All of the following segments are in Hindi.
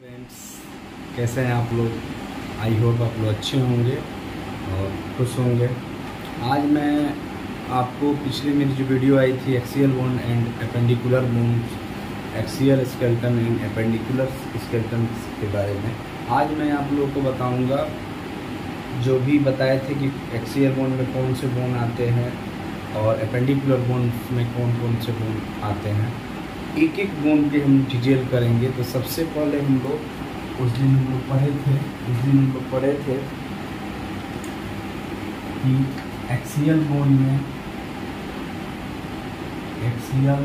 फ्रेंड्स कैसे हैं आप लोग। आई होप आप लोग अच्छे होंगे और खुश होंगे। आज मैं आपको पिछली मेरी जो वीडियो आई थी axial bone and appendicular bones, axial skeleton and appendicular skeleton के बारे में आज मैं आप लोगों को बताऊंगा। जो भी बताए थे कि एक्सियल बोन में कौन से बोन आते हैं और एपेंडिकुलर बोन में कौन कौन से बोन आते हैं, एक एक बोन की हम डिटेल करेंगे। तो सबसे पहले हम लोग उस दिन हम लोग पढ़े थे कि एक्सियल बोन में 50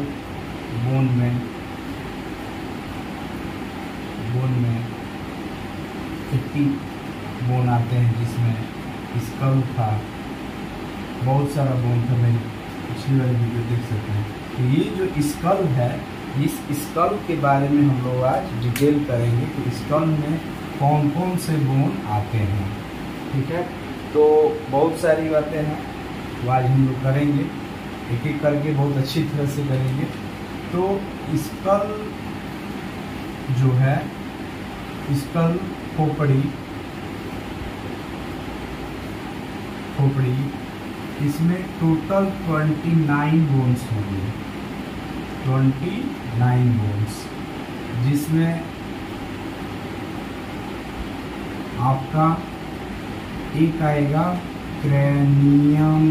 बोन आते हैं, जिसमें स्कल था, बहुत सारा बोन था। मैं पिछली वाली वीडियो देख सकते हैं कि ये जो स्कल है, इस स्कल के बारे में हम लोग आज डिटेल करेंगे कि स्कल में कौन कौन से बोन आते हैं। ठीक है, तो बहुत सारी बातें हैं तो आज हम लोग करेंगे, एक एक करके बहुत अच्छी तरह से करेंगे। तो स्कल जो है, स्कल खोपड़ी, इसमें टोटल 29 बोन्स होंगे, 29 बोन्स, जिसमें आपका एक आएगा क्रैनियम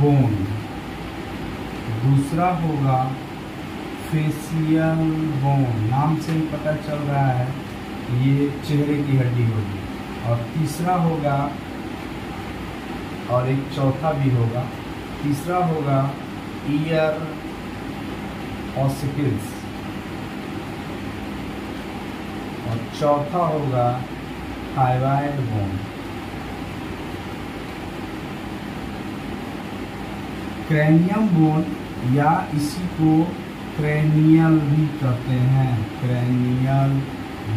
बोन, दूसरा होगा फेशियल बोन, नाम से ही पता चल रहा है ये चेहरे की हड्डी होगी, और तीसरा होगा, और एक चौथा भी होगा, तीसरा होगा ईयर ऑसिकल्स, और चौथा होगा थायराइड बोन। क्रैनियम बोन या इसी को क्रैनियल भी कहते हैं, क्रैनियल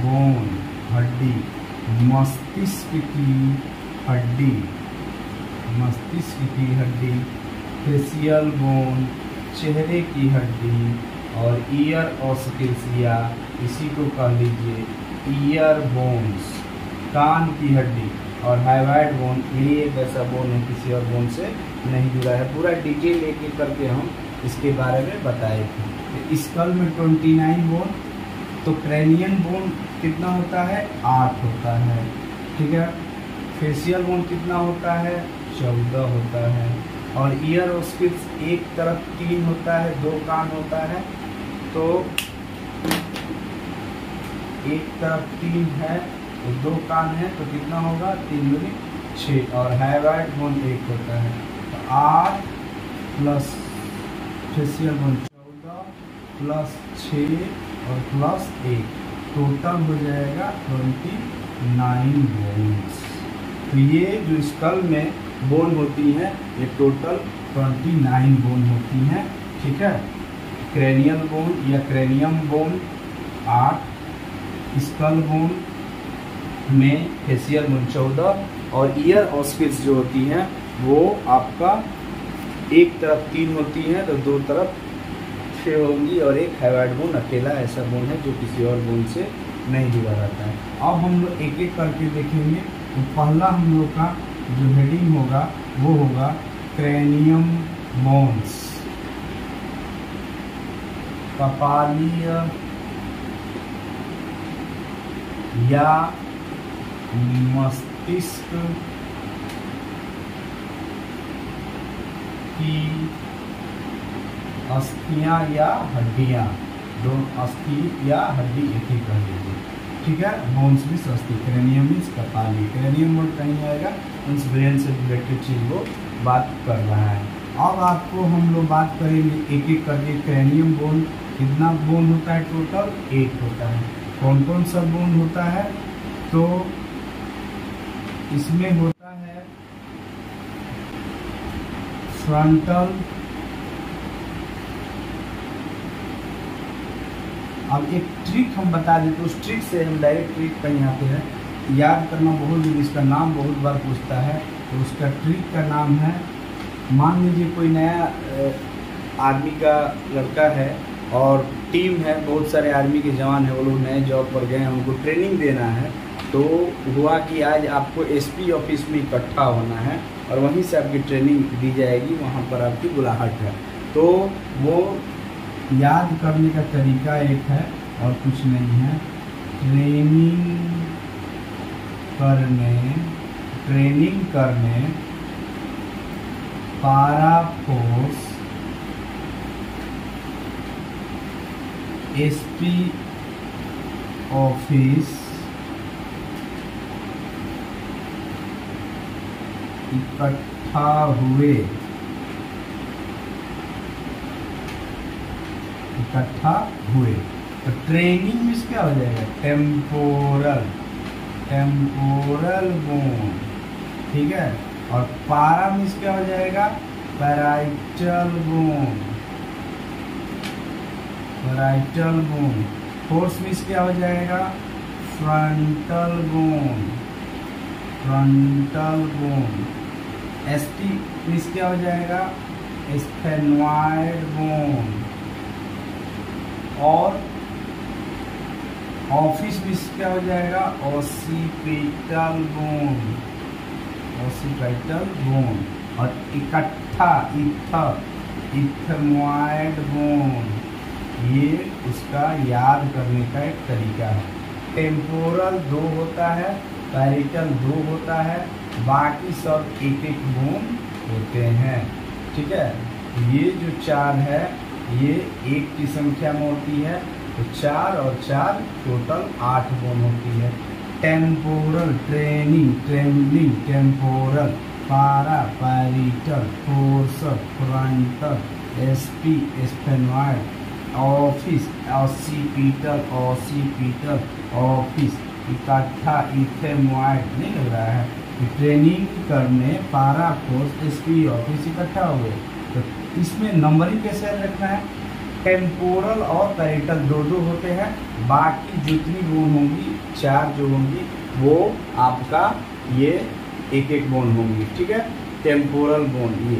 बोन हड्डी, मस्तिष्क की हड्डी, मस्तिष्क की हड्डी, फेशियल बोन चेहरे की हड्डी, और ईयर ऑसिकल्स या इसी को कह लीजिए ईयर बोन्स, कान की हड्डी, और हाइवाइड बोन। ये एक ऐसा बोन है किसी और बोन से नहीं जुड़ा है। पूरा डिटेल एक एक करके हम इसके बारे में बताए थे। स्कल में 29 बोन, तो क्रैनियन बोन कितना होता है? 8 होता है। ठीक है, फेशियल बोन कितना होता है? 14 होता है, और ईयर ऑसिकल्स एक तरफ 3 होता है, 2 कान होता है, तो एक तरफ 3 है और 2 कान है, तो कितना होगा? 3 × 6, और हाइवाइड बोन 1 होता है। तो 8 प्लस फेशियल बोन 14 प्लस 6 और प्लस 1, टोटल हो जाएगा 29 बोन्स। तो ये जो स्कल में बोन होती हैं, ये टोटल 29 बोन होती हैं। ठीक है, क्रैनियल बोन या क्रैनियम बोन 8, स्कल बोन में फेशियल बोन 14, और ईयर ऑसिकल्स जो होती हैं वो आपका एक तरफ 3 होती हैं तो 2 तरफ 6 होंगी, और एक हाइवाइड बोन अकेला ऐसा बोन है जो किसी और बोन से नहीं जुड़ा रहता है। अब हम लोग एक एक करके देखेंगे। तो पहला हम लोग का जो हेडिंग होगा वो होगा क्रैनियम बोन्स, कपालीय या मस्तिष्क की अस्थियां या हड्डियां, दो अस्थि या हड्डी एक ही कर लीजिए। ठीक है, बोन्स मीन्स अस्थि, क्रैनियम मीन्स कपाली। क्रैनियम बोन कहीं आएगा, मीन्स ब्रेन से रिलेटेड चीज़ वो बात कर रहा है। अब आपको हम लोग बात करेंगे एक एक करके। क्रैनियम बोन कितना बोन होता है? टोटल 8 होता है। कौन कौन सा बोन होता है? तो इसमें होता है फ्रंटल। अब एक ट्रिक हम बता दें, तो उस ट्रिक से हम डायरेक्ट ट्रिक पर यहाँ पे है, याद करना बहुत जरूरी, इसका नाम बहुत बार पूछता है। तो उसका ट्रिक का नाम है, मान लीजिए कोई नया आदमी का लड़का है और टीम है, बहुत सारे आर्मी के जवान हैं, वो लोग नए जॉब पर गए हैं, उनको ट्रेनिंग देना है। तो हुआ कि आज आपको एसपी ऑफिस में इकट्ठा होना है और वहीं से आपकी ट्रेनिंग दी जाएगी, वहाँ पर आपकी बुलाहट है। तो वो याद करने का तरीका एक है और कुछ नहीं है। ट्रेनिंग करने पारा फोर्स एसपी ऑफिस इकट्ठा हुए तो ट्रेनिंग में क्या हो जाएगा, टेम्पोरल बोन, ठीक है। और पारा में क्या हो जाएगा, पैराइटल बोन। फोर्स में क्या हो जाएगा, फ्रंटल बोन। एसटी में क्या हो जाएगा, स्फेनॉइड बोन। और ऑफिस में क्या हो जाएगा, ओसीपिटल बोन। और इकट्ठा इथमॉइड बोन। ये उसका याद करने का एक तरीका है। टेम्पोरल 2 होता है, पैरिटल 2 होता है, बाकी सब एक बोन होते हैं, ठीक है। ये जो 4 है ये 1 की संख्या में होती है, तो 4 और 4 टोटल 8 बोन होती है। टेम्पोरल ट्रेनिंग, टेम्पोरल, पारा parietal, force frontal, SP sphenoid, office occipital, office इकट्ठा इथेमॉइड। नहीं लग रहा है, ट्रेनिंग करने पारा फोर्स एसपी ऑफिस इकट्ठा हुए। तो इसमें नंबरिंग कैसे रखना है, टेम्पोरल और पैरिटल 2-2 होते हैं, बाकी जितनी बोन होंगी 4 जो होंगी वो आपका ये 1-1 बोन होंगी, ठीक है। टेम्पोरल बोन ये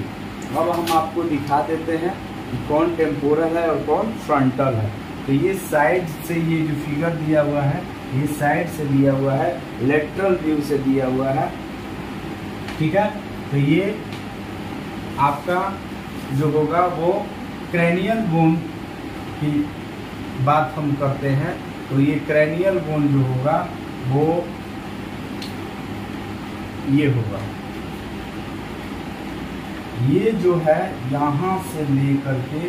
अब हम आपको दिखा देते हैं कि कौन टेम्पोरल है और कौन फ्रंटल है। तो ये साइड से ये जो फिगर दिया हुआ है ये साइड से दिया हुआ है, लेटरल व्यू से दिया हुआ है, ठीक है। तो ये आपका जो होगा वो क्रैनियल बोन की बात हम करते हैं। तो ये क्रैनियल बोन जो होगा वो ये होगा, ये जो है यहाँ से लेकर के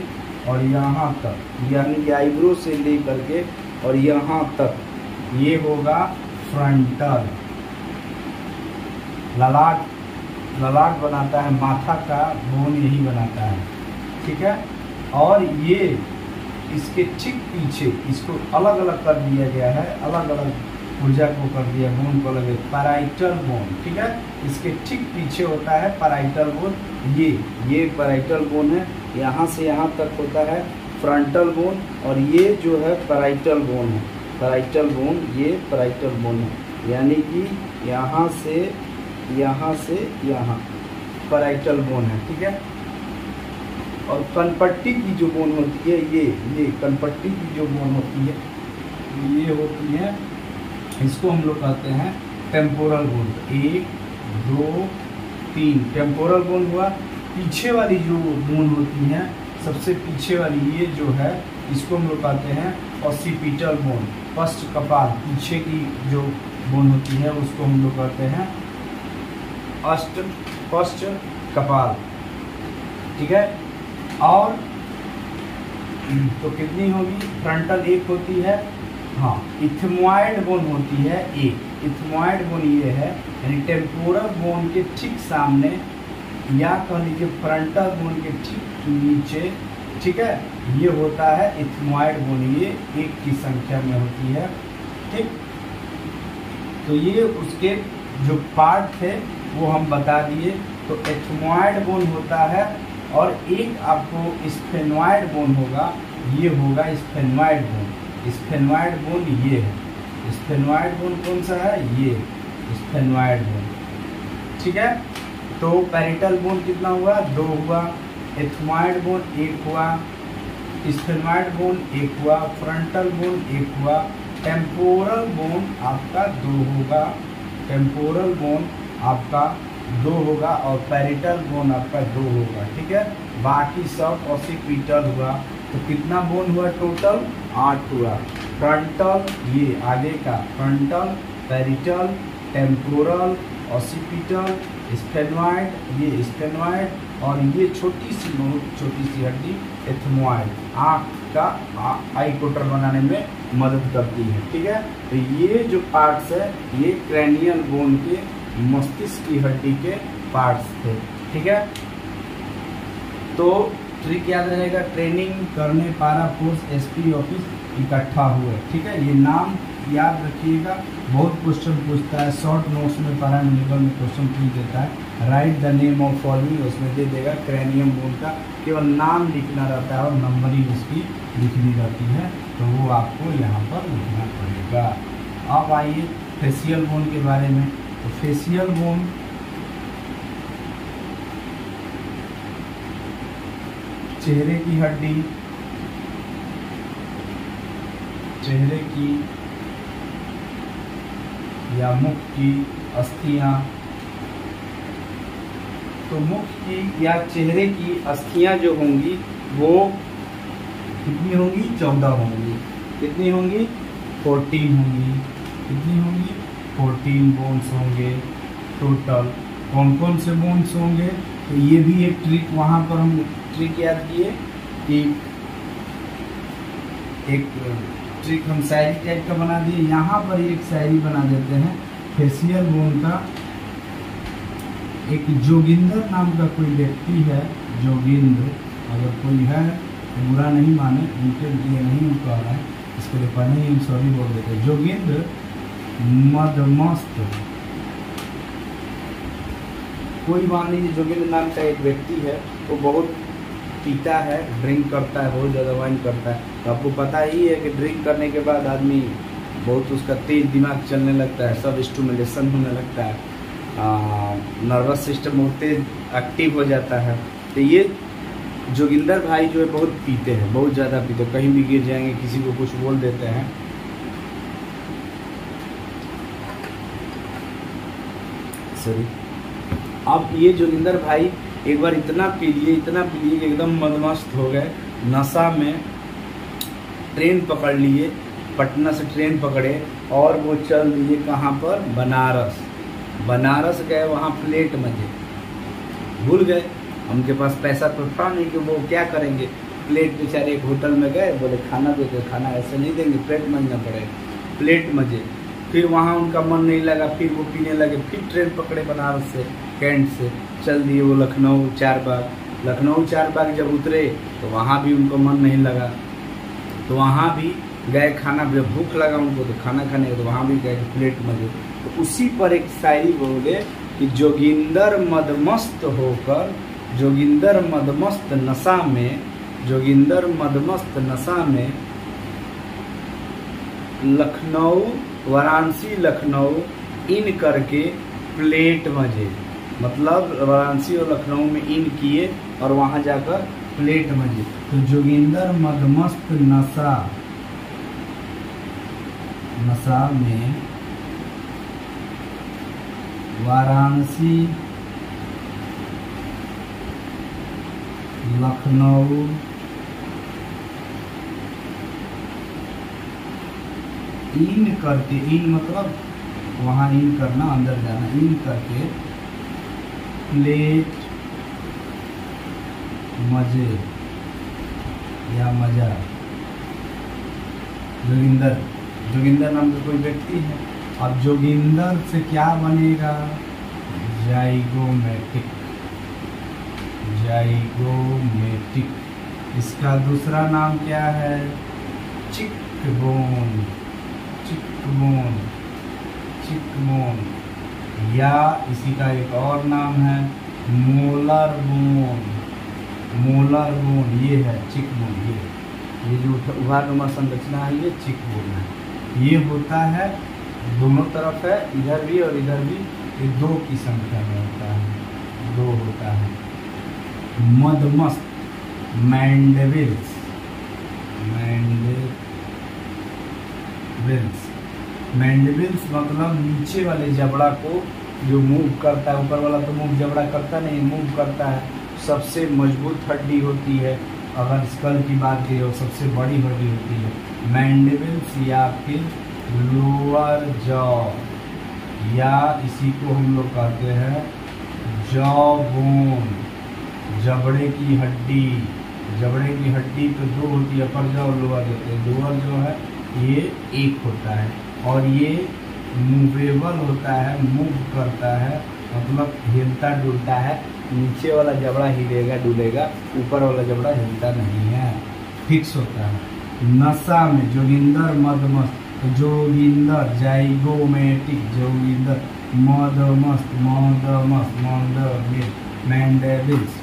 और यहाँ तक, यानी आईब्रो से लेकर के और यहाँ तक, ये होगा फ्रंटल। ललाट बनाता है, माथा का बोन यही बनाता है, ठीक है। और ये इसके ठीक पीछे इसको अलग-अलग कर दिया गया है, अलग-अलग ऊर्जा को कर दिया, बोन को अलग। पैराइटल बोन, ठीक है, इसके ठीक पीछे होता है पैराइटल बोन। ये पैराइटल बोन है, यहाँ से यहाँ तक होता है फ्रंटल बोन। और ये जो है पैराइटल बोन है, ये पैराइटल बोन है, यानी कि यहाँ से यहाँ पैराइटल बोन है, ठीक है। और कनपट्टी की जो बोन होती है ये कनपट्टी की जो बोन होती है ये होती है, इसको हम लोग कहते हैं टेम्पोरल बोन। 1, 2, 3 टेम्पोरल बोन हुआ। पीछे वाली जो बोन होती है, सबसे पीछे वाली ये जो है, इसको हम लोग कहते हैं ऑसीपिटल बोन, फर्स्ट कपाल। पीछे की जो बोन होती है उसको हम लोग कहते हैं फर्स्ट कपाल, ठीक है। और तो कितनी होगी, फ्रंटल 1 होती है, हाँ। इथमॉइड बोन होती है 1। इथमॉइड बोन ये है, यानी टेम्पोरल बोन के ठीक सामने या कह लीजिए फ्रंटल बोन के ठीक नीचे, ठीक है। ये होता है इथमॉइड बोन, ये 1 की संख्या में होती है, ठीक। तो ये उसके जो पार्ट थे वो हम बता दिए। तो इथमॉइड बोन होता है और एक आपको स्फेनॉइड बोन होगा, ये होगा स्फेनॉइड बोन। स्फेनॉइड बोन ये है, स्फेनॉइड बोन कौन सा है, ये स्फेनॉइड बोन, ठीक है। तो पैरिटल बोन कितना हुआ, 2 हुआ, इथमॉइड बोन 1 हुआ, स्फेनॉइड बोन एक हुआ, फ्रंटल बोन एक हुआ, टेम्पोरल बोन आपका दो होगा, टेम्पोरल बोन आपका दो होगा और पैरिटल बोन आपका दो होगा। ठीक है, बाकी सब ऑसिपिटल हुआ। तो कितना बोन हुआ टोटल? 8 हुआ। फ्रंटल ये आगे का frontal, parietal, temporal, occipital, sphenoid, ये स्फेनॉइड और ये छोटी सी बहुत छोटी सी हड्डी एथमॉइड आँख का आई कोटर बनाने में मदद करती है। ठीक है, तो ये जो पार्ट्स है ये क्रैनियल बोन के मस्तिष्क की हड्डी के पार्ट्स थे। ठीक है, तो ट्रिक याद रहेगा, ट्रेनिंग करने पारा फोर्स एसपी ऑफिस इकट्ठा हुए। ठीक है, ये नाम याद रखिएगा, बहुत क्वेश्चन पूछता है, शॉर्ट नोट्स में पैरामेडिकल में क्वेश्चन पूछ देता है। Write the name of following, उसमें दे देगा क्रैनियम बोन का केवल नाम लिखना रहता है और नंबरिंग उसकी लिखनी रहती है, तो वो आपको यहाँ पर लिखना पड़ेगा। अब आइए फेशियल बोन के बारे में। तो फेशियल बोन चेहरे की हड्डी, चेहरे की या मुख की अस्थियां, तो मुख की या चेहरे की अस्थियां जो होंगी वो कितनी होंगी? 14 होंगी। कितनी होंगी? 14 होंगी। कितनी होंगी? 14 बोन्स होंगे टोटल। कौन कौन से बोन्स होंगे? तो ये भी एक ट्रिक वहाँ पर हम ट्रिक याद किए कि एक ट्रिक हम शायरी टाइप का बना दिए, यहाँ पर एक शायरी बना देते हैं। फेशियल बोन का एक जोगिंदर नाम का कोई व्यक्ति है, जोगिंद्र अगर कोई है बुरा नहीं माने, उनके लिए नहीं उनका रहा है, इसके लिए पढ़ने ही सॉरी बोल देते हैं। जोगिंद्र मदमस्त, कोई मान लीजिए जोगिंद्र नाम का एक व्यक्ति है, वो बहुत पीता है, ड्रिंक करता है, बहुत ज़्यादा वाइन करता है। तो आपको पता ही है कि ड्रिंक करने के बाद आदमी बहुत उसका तेज दिमाग चलने लगता है, सब स्टिमुलेशन होने लगता है, नर्वस सिस्टम बहुत तेज एक्टिव हो जाता है। तो ये जोगिंदर भाई जो है बहुत पीते हैं, बहुत ज़्यादा पीते, कहीं भी गिर जाएंगे, किसी को कुछ बोल देते हैं। सॉरी, अब ये जोगिंदर भाई एक बार इतना पी लिए एकदम मदमस्त हो गए, नशा में ट्रेन पकड़ लिए, पटना से ट्रेन पकड़े और वो चल लिए कहाँ पर? बनारस। बनारस गए, वहाँ प्लेट मजे भूल गए, उनके पास पैसा तो था नहीं कि वो क्या करेंगे, प्लेट बेचारे एक होटल में गए, बोले खाना दे दो, खाना ऐसे नहीं देंगे, प्लेट मंगना पड़ेगा, प्लेट मजे। फिर वहाँ उनका मन नहीं लगा, फिर वो पीने लगे, फिर ट्रेन पकड़े बनारस से, कैंट से चल दिए वो लखनऊ चारबाग। लखनऊ चारबाग जब उतरे तो वहाँ भी उनको मन नहीं लगा, तो वहाँ भी गए खाना, जब भूख लगा उनको तो खाना खाने का, तो वहाँ भी गए प्लेट मजे। तो उसी पर एक शायरी बोले कि जोगिंदर मदमस्त होकर, जोगिंदर मदमस्त नशा में, जोगिंदर मदमस्त नशा में लखनऊ, वाराणसी लखनऊ इन करके प्लेट मजे, मतलब वाराणसी और लखनऊ में इन किए और वहाँ जाकर प्लेट मजे। तो जोगिंदर मदमस्त नशा, नशा में वाराणसी लखनऊ इन करके, इन मतलब वहाँ इन करना, अंदर जाना, इन करके प्लेट मजे या मजा। जोगिंदर, जोगिंदर नाम का कोई व्यक्ति है, अब जोगिंदर से क्या बनेगा? Zygomatic, zygomatic. इसका दूसरा नाम क्या है? चिकबोन, चिकबोन, चिकबोन, या इसी का एक और नाम है मोलर बोन, मोलर बोन। ये है चिकबोन, ये जो उभारनुमा संरचना है ये चिकबोन है। ये होता है दोनों तरफ है, इधर भी और इधर भी, ये दो की संख्या में होता है, दो होता है। मदमस्त मैंडविल्स, मैंडिबल्स। मैंडिबल्स मतलब नीचे वाले जबड़ा को जो मूव करता है, ऊपर वाला तो मूव जबड़ा करता नहीं, मूव करता है। सबसे मजबूत हड्डी होती है, अगर स्कल की बात करें तो सबसे बड़ी हड्डी होती है मैंडिबल्स या फिर लोअर जॉ, या इसी को हम लोग कहते हैं जॉ बोन, जबड़े की हड्डी। जबड़े की हड्डी तो दो होती है, अपर जॉ और लोअर जॉ। लोअर जॉ है ये एक होता है और ये मूवेबल होता है, मूव करता है, मतलब हिलता डुलता है। नीचे वाला जबड़ा हिलेगा डुलेगा, ऊपर वाला जबड़ा हिलता नहीं है, फिक्स होता है। नसा में जोगिंदर मदमस्त, जोगिंदर जाइगोमेटिक, जोगिंदर मदमस्त मदमस्त मदमस्त मैंडिबल्स।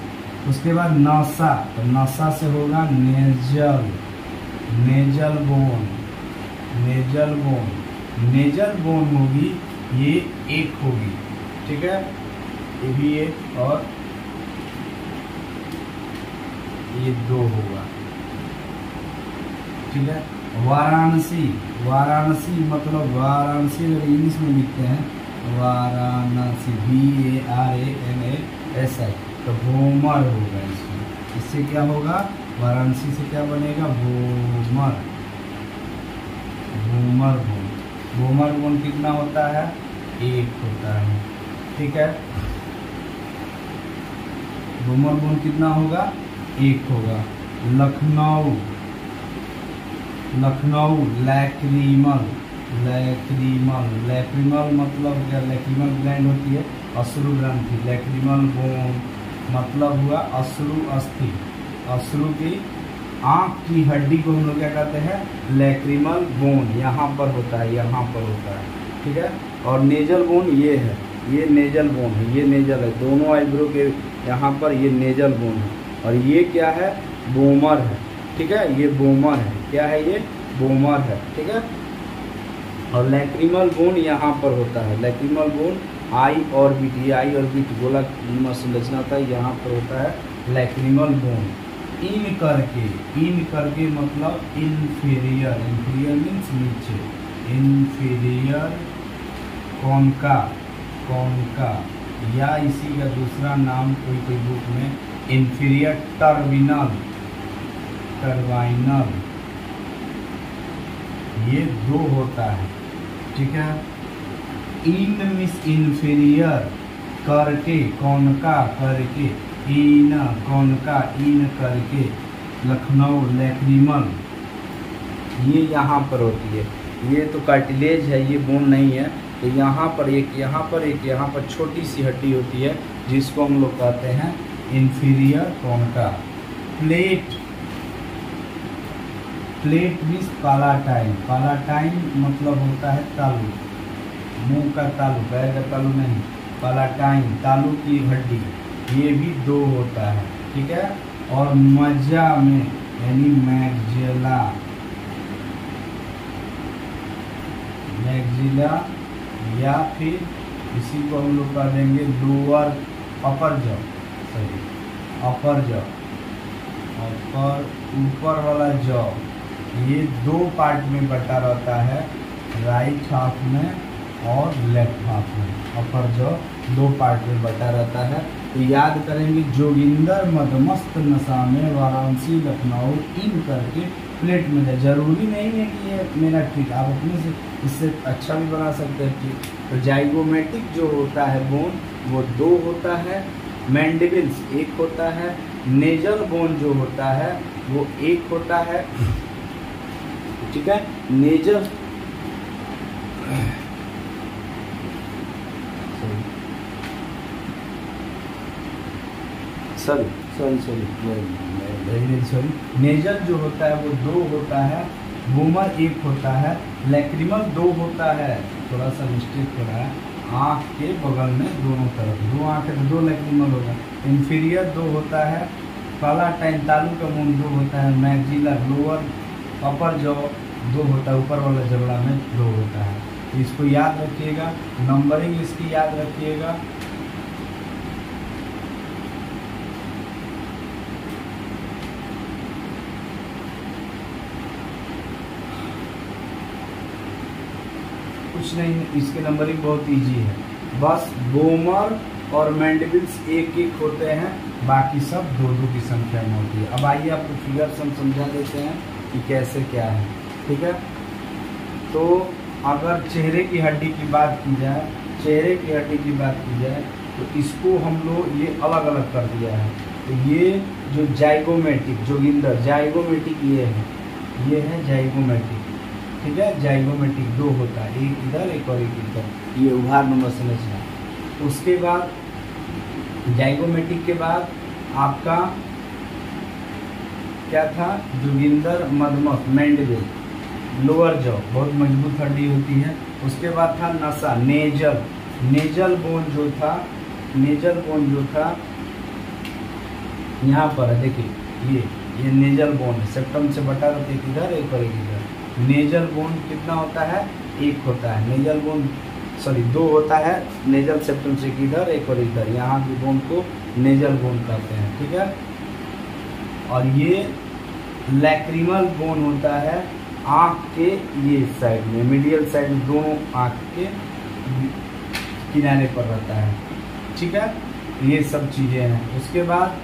उसके बाद नसा, तो नसा से होगा nasal, nasal bone, nasal bone, nasal bone होगी, ये एक होगी, ठीक है, ये भी एक और ये दो होगा, ठीक है। वाराणसी, वाराणसी मतलब वाराणसी अगर इंग्लिश में लिखते हैं वाराणसी, VARANASI, तो भोमर होगा इसमें। इससे क्या होगा, वाराणसी से क्या बनेगा, भोमर, भोमर बोन। भोमर बोन कितना होता है, एक होता है, ठीक है। भोमर बोन कितना होगा, एक होगा। Lucknow, Lucknow lacrimal, lacrimal, lacrimal मतलब क्या, लैक्रीमल ग्लैंड होती है, अश्रु ग्रंथि। लैक्रीमल बोन मतलब हुआ अश्रु अस्थि, अश्रु की आँख की हड्डी को हम लोग क्या कहते हैं, लैक्रीमल बोन। यहाँ पर होता है, यहाँ पर होता है, ठीक है। और नेजल बोन ये है, ये नेजल बोन है, ये नेजल है, दोनों आईब्रो के यहाँ पर ये नेजल बोन है। और ये क्या है, बोमर है, ठीक है, ये बोमर है, क्या है ये, बोमर है, ठीक है। और लैक्रीमल बोन यहाँ पर होता है, लैक्रीमल बोन आई और बीटी, आई और बीट गोला संरचना होता है, यहाँ पर होता है लैक्रीमल बोन। इन करके, इन करके मतलब इन्फीरियर, इन्फीरियर मीन्स नीचे, इन्फीरियर कॉनका, कॉनका, या इसी का दूसरा नाम कोई कोई बुक में इन्फीरियर टर्मिनल, टर्बाइनल, ये दो होता है, ठीक है। इन मीन्स इन्फीरियर, करके कॉनका, करके इन कौनका, इन करके लखनऊ लैक्रीमल, ये यहाँ पर होती है। ये तो कार्टिलेज है, ये बोन नहीं है। तो यहाँ पर एक, यहाँ पर एक, यहाँ पर छोटी सी हड्डी होती है जिसको हम लोग कहते हैं inferior concha. Plate, plate means palatine, palatine मतलब होता है तालू, मुँह का तालू, पैर का तालू नहीं, पालाटाइन तालू की हड्डी, ये भी दो होता है, ठीक है। और मज्जा में यानी मैगजिला, मैगजिला या फिर इसी को हम लोग कह देंगे lower upper jaw, sorry upper jaw, upper ऊपर वाला जॉ, ये दो पार्ट में बटा रहता है, राइट हाफ में और लेफ्ट हाफ में। अपर जॉ दो पार्ट में बटा रहता है। तो याद करेंगे जोगिंदर मदमस्त, नसा में, वाराणसी, लखनऊ, इन करके प्लेट में जाए। जरूरी नहीं है कि ये मेरा ट्रिक, आप अपने से इससे अच्छा भी बना सकते हैं ट्रिक। तो जाइगोमेटिक जो होता है बोन वो दो होता है, मैंडिबल्स एक होता है, नेजल बोन जो होता है वो एक होता है, ठीक है। नेजल, सॉरी, नेजल जो होता है वो दो होता है, भूमर एक होता है, लैक्रीमल दो होता है, थोड़ा सा मिस्टेक हो रहा है, आँख के बगल में दोनों तरफ दो आँख है तो दो लैक्रीमल होगा। इन्फीरियर दो होता है, पालाटाइन तालू का मुंह दो होता है, मैगजिला लोअर अपर जॉ दो होता है, ऊपर वाला जबड़ा में दो होता है। इसको याद रखिएगा, नंबरिंग इसकी याद रखिएगा। कुछ नहीं है, इसके नंबरिंग बहुत ईजी है। बस बोमर और मैंडिबल्स एक एक होते हैं, बाकी सब दो दो की संख्या में होती है। अब आइए आपको फिगर्स हम समझा देते हैं कि कैसे क्या है, ठीक है। तो अगर चेहरे की हड्डी की बात की जाए, चेहरे की हड्डी की बात की जाए तो इसको हम लोग ये अलग अलग कर दिया है। तो ये जो जाइगोमेटिक, जोगिंदर जाइगोमेटिक ये है जाइगोमेटिक, ठीक है। जाइगोमेटिक दो होता है, एक इधर एक और एक इधर, ये उभार नंबर संरचना। उसके बाद जाइगोमेटिक के बाद आपका क्या था, जोगिंदर मधमक मैंडिबल लोअर जॉ, बहुत मजबूत हड्डी होती है। उसके बाद था नसा नेजल, नेजल बोन जो था यहाँ पर है, देखिए ये नेजल बोन है, सेप्टम से बटा रहते एक इधर एक और एक इधर। नेजल बोन कितना होता है, एक होता है। नेजल बोन सॉरी दो होता है, नेजल सेप्टम से इधर एक और इधर, यहाँ की बोन को नेजल बोन कहते हैं, ठीक है। और ये लैक्रिमल बोन होता है, आँख के ये साइड में, मीडियल साइड में, दोनों आँख के किनारे पर रहता है, ठीक है। ये सब चीज़ें हैं। उसके बाद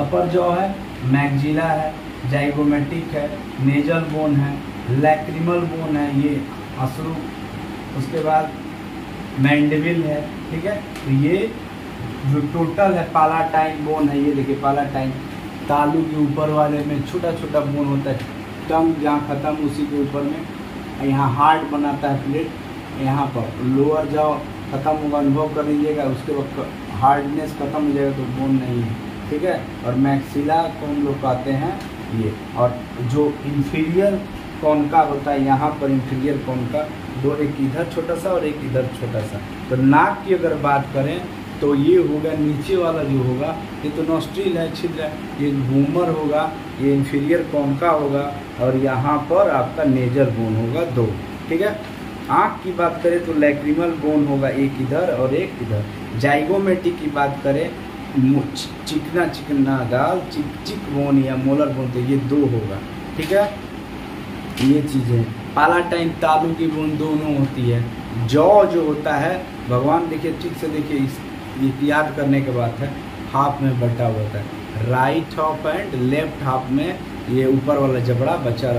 अपर जो है मैगजिला है, जाइगोमेटिक है, नेजल बोन है, लैक्रिमल बोन है, ये अश्रु। उसके बाद मैंडिबल है, ठीक है। तो ये जो टोटल है पालाटाइन बोन है, ये देखिए पालाटाइन, तालू के ऊपर वाले में छोटा छोटा बोन होता है, टंग जहाँ ख़त्म उसी के ऊपर में, यहाँ हार्ट बनाता है प्लेट, यहाँ पर लोअर जाओ ख़त्म होगा, अनुभव कर लीजिएगा, उसके वक्त हार्डनेस ख़त्म हो जाएगा तो बोन नहीं है, ठीक है। और मैक्सिला को हम लोग कहते हैं ये। और जो इंफीरियर कॉनका होता है, यहाँ पर इंफीरियर कॉनका दो, एक इधर छोटा सा और एक इधर छोटा सा। तो नाक की अगर बात करें तो ये होगा नीचे वाला जो होगा, ये तो नॉस्ट्रिल है, छिद्र है, ये बूमर होगा, ये इंफीरियर कॉनका होगा, और यहाँ पर आपका नेजल बोन होगा दो, ठीक है। आँख की बात करें तो लैक्रिमल बोन होगा एक इधर और एक इधर। जाइगोमेटिक की बात करें, चिकना चिकना दाल चिक बोन या मोलर बोन, तो ये दो होगा, ठीक है। ये चीज़ें पालाटाइन तालू की बोन दोनों होती है। जौ जो होता है, भगवान देखिए ठीक से देखिए, इस याद करने के बाद है, हाफ में बटा हुआ होता है, right half and left half में ये ऊपर वाला जबड़ा बटा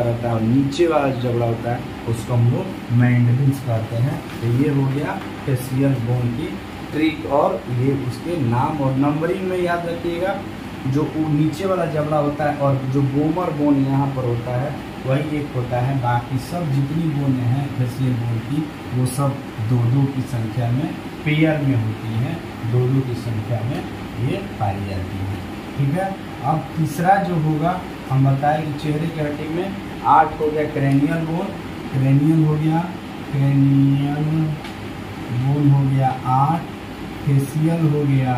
रहता है और नीचे वाला जबड़ा होता है, उसको हम लोग मैंडिबल्स कहते हैं। तो ये हो गया फेसियल बोन की ट्रिक। और ये उसके नाम और नंबरिंग में याद रखिएगा, जो नीचे वाला जबड़ा होता है और जो बोमर बोन यहाँ पर होता है वही एक होता है, बाकी सब जितनी बोने हैं फेसियल बोन की वो सब दो दो की संख्या में पेयर में होती हैं, दो दो की संख्या में ये पाई जाती है, ठीक है। अब तीसरा जो होगा हम बताएं कि चेहरे की हड्डी में 8 हो गया क्रेनियल बोन, क्रेनियल बोन हो गया 8, फेसियल हो गया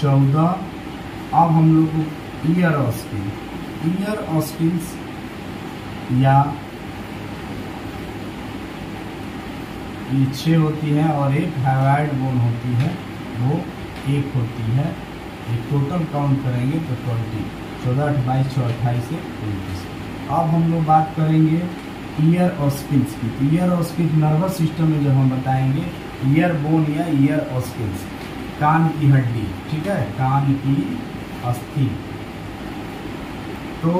14। अब हम लोग को ईयर ऑस्किल्स या पीछे होती है और एक हाइवाइड बोन होती है, वो एक होती है। एक टोटल काउंट करेंगे तो 20, 14, 28, 28 से 29। अब हम लोग बात करेंगे ईयर ऑस्किल्स की। ईयर ऑस्किल्स नर्वस सिस्टम में जब हम बताएंगे ईयर बोन या ईयर ऑस्किल्स, कान की हड्डी, ठीक है, कान की अस्थि। तो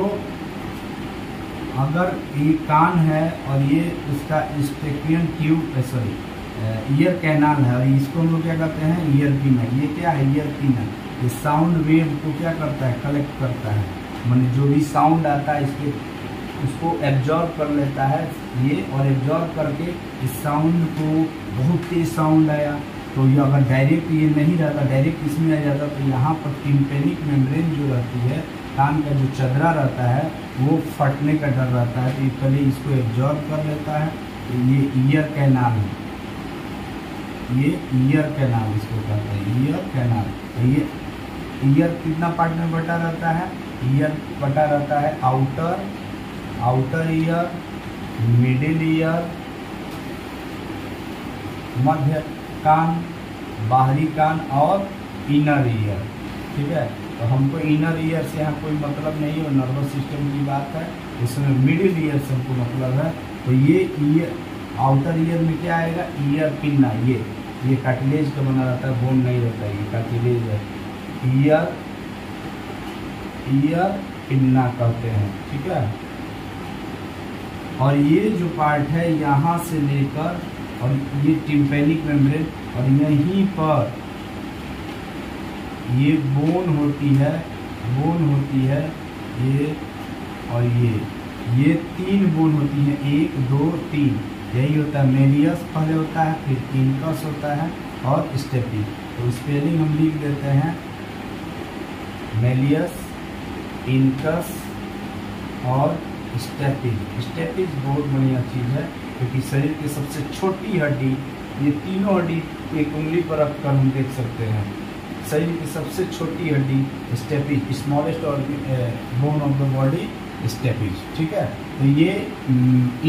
अगर ये कान है और ये उसका स्टेक्रियन ट्यूब है, सॉरी ईयर कैनाल है, और इसको हम लोग क्या कहते हैं ईयर पिन है। ये क्या है, ईयर पिन है, ये साउंड वेव को क्या करता है, कलेक्ट करता है, माने जो भी साउंड आता है इसके उसको एब्जॉर्ब कर लेता है ये, और एब्जॉर्ब करके इस साउंड को, बहुत तेज साउंड आया तो ये अगर डायरेक्ट ये नहीं रहता, डायरेक्ट इसमें आ जाता तो यहाँ पर टिम्पेनिक मेम्ब्रेन जो रहती है, कान का जो चदरा रहता है वो फटने का डर रहता है, तो ये पहले इसको एब्जॉर्ब कर लेता है। तो ये ईयर कैनाल है, ये ईयर कैनाल इसको कहते हैं, ईयर कैनाल। तो ये ईयर कितना पार्ट में बटा रहता है, ईयर बटा रहता है आउटर ईयर, मिडिल ईयर मध्य कान, बाहरी कान और इनर ईयर, ठीक है। तो हमको इनर ईयर से यहाँ कोई मतलब नहीं है, नर्वस सिस्टम की बात है, इसमें मिडिल ईयर से हमको मतलब है। तो ये ईयर आउटर ईयर में क्या आएगा, ईयर पिन ना, ये कार्टिलेज का बना रहता है, बोन नहीं रहता है, ये कार्टिलेज है। ईयर पिन्ना कहते हैं, ठीक है। और ये जो पार्ट है यहाँ से लेकर और ये टिम्पेनिक मेम्ब्रेन, और यहीं पर ये बोन होती है, ये और ये तीन बोन होती हैं, 1 2 3, यही होता है। मेलियस पहले होता है, फिर टिंकस होता है और स्टेपी। तो स्पेलिंग हम लिख देते हैं मेलियस, टिंकस और स्टेपिज। स्टेपिज बहुत बढ़िया चीज़ है क्योंकि शरीर की सबसे छोटी हड्डी, ये तीनों हड्डी एक उंगली पर रख कर हम देख सकते हैं। शरीर की सबसे छोटी हड्डी stapes, smallest bone of the body stapes, ठीक है। तो ये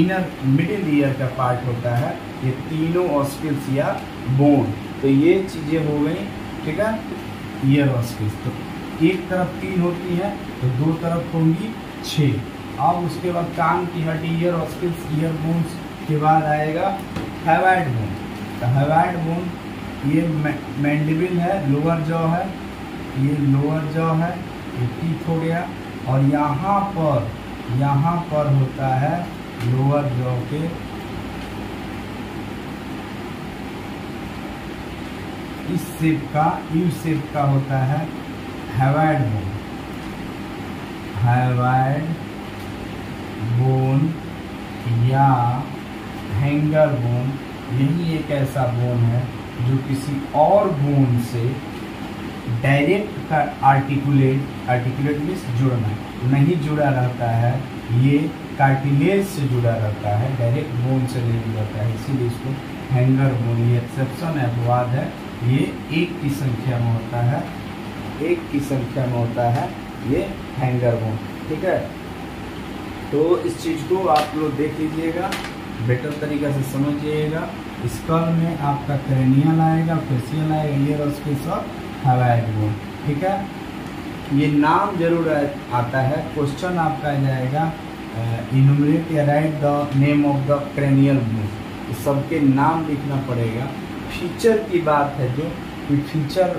इनर मिडिल ईयर का पार्ट होता है, ये तीनों ऑस्किल्स या बोन। तो ये चीज़ें हो गई, ठीक है, ईयर ऑस्किल्स। तो एक तरफ 3 होती है तो 2 तरफ होंगी 6। अब उसके बाद कान की हड्डी, ईयर ऑस्किल्स, ईयर बोन्स के बाद आएगा हैवाइड बोन। तो हैवाइड बोन ये मैंडिबिल है, लोअर जॉ है, ये लोअर जॉ है, ये टीथ हो गया। और यहाँ पर होता है लोअर जॉ के इस शेप का, यू शेप का होता है हैवाइड बोन। हैवाइड बोन या हैंगर बोन, यही एक ऐसा बोन है जो किसी और बोन से डायरेक्ट का आर्टिकुलेट मीन्स जुड़ना, नहीं जुड़ा रहता है, ये कार्टिलेज से जुड़ा रहता है, डायरेक्ट बोन से नहीं जुड़ता है, इसीलिए इसको हैंगर बोन। ये एक्सेप्शन है, अपवाद है, ये 1 की संख्या में होता है, 1 की संख्या में होता है ये हैंगर बोन, ठीक है। तो इस चीज़ को आप लोग देख लीजिएगा, बेटर तरीक़े से समझिएगा। स्कल में आपका क्रेनियल आएगा, फेशियल आएगा, ईयर ऑस्किल्स और हैवाइड बोन, ठीक है। ये नाम जरूर आता है। क्वेश्चन आपका जाएगा इनुमरेट या write the name of the cranial bone, सबके नाम लिखना पड़ेगा। फीचर की बात है जो कि फीचर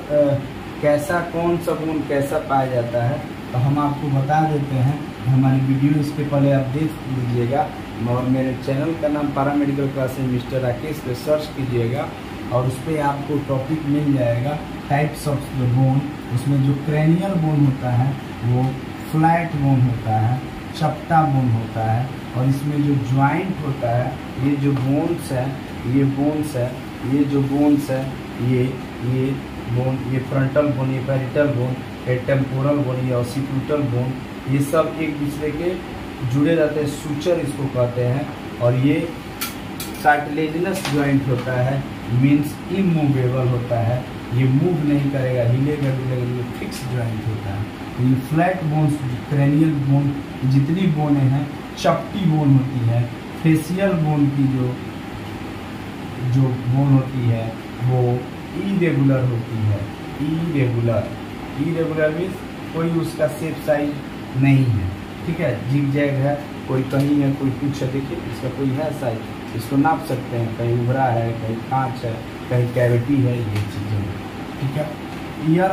कैसा, कौन सा बोन कैसा पाया जाता है, तो हम आपको बता देते हैं। हमारी वीडियो इसके पहले आप देख लीजिएगा, और मेरे चैनल का नाम पैरामेडिकल क्लासेस मिस्टर राकेश पे सर्च कीजिएगा और उस पर आपको टॉपिक मिल जाएगा टाइप्स ऑफ द बोन। उसमें जो क्रेनियल बोन होता है वो फ्लैट बोन होता है, चपटा बोन होता है, और इसमें जो ज्वाइंट होता है, ये जो बोन्स है, ये बोन, ये फ्रंटल बोन, ये पैरिटल बोन, ये टेम्पोरल बोन, ये ऑसिपिटल बोन, ये सब एक दूसरे के जुड़े रहते हैं, सूचर इसको कहते हैं। और ये कार्टिलेजिनस ज्वाइंट होता है, मीन्स इमूवेबल होता है, ये मूव नहीं करेगा, हिलेगा डुलेगा, ये फिक्स ज्वाइंट होता है। ये फ्लैट बोन्स, क्रेनियल बोन जितनी बोने हैं, चपटी बोन होती है, फेशियल बोन की जो बोन होती है वो इरेगुलर होती है। इरेगुलर मीन्स कोई उसका शेप साइज नहीं है, ठीक है, जिगजैग है, कोई कहीं है, कोई कुछ है। देखिए इसका कोई है साइज, इसको नाप सकते हैं, कहीं उभरा है, कहीं कांच है, कहीं कैविटी है, ये चीज़ें, ठीक है। ईयर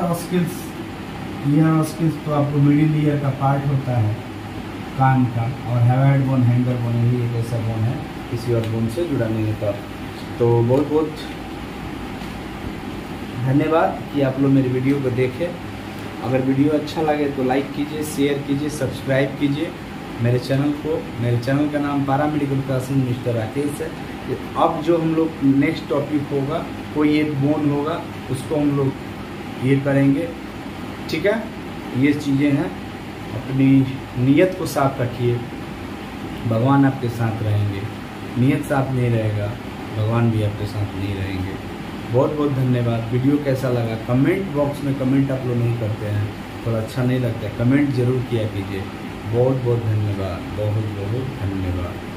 ऑस्किल्स तो आपको मिडिल ईयर का पार्ट होता है, कान का। और हैवाइड बोन, हैंगर बोन, यही एक ऐसा बोन है किसी और बोन से जुड़ा नहीं होता। तो बहुत बहुत धन्यवाद कि आप लोग मेरी वीडियो को देखें। अगर वीडियो अच्छा लगे तो लाइक कीजिए, शेयर कीजिए, सब्सक्राइब कीजिए मेरे चैनल को। मेरे चैनल का नाम पैरामेडिकल क्लासेस मिस्टर राकेश है। अब जो हम लोग नेक्स्ट टॉपिक होगा, कोई एक बोन होगा, उसको हम लोग ये करेंगे, ठीक है। ये चीज़ें हैं। अपनी नीयत को साफ रखिए, भगवान आपके साथ रहेंगे। नीयत साफ नहीं रहेगा, भगवान भी आपके साथ नहीं रहेंगे। बहुत बहुत धन्यवाद। वीडियो कैसा लगा, कमेंट बॉक्स में कमेंट आप लोग नहीं करते हैं, थोड़ा अच्छा नहीं लगता है, कमेंट जरूर किया कीजिए। बहुत बहुत धन्यवाद, बहुत बहुत धन्यवाद।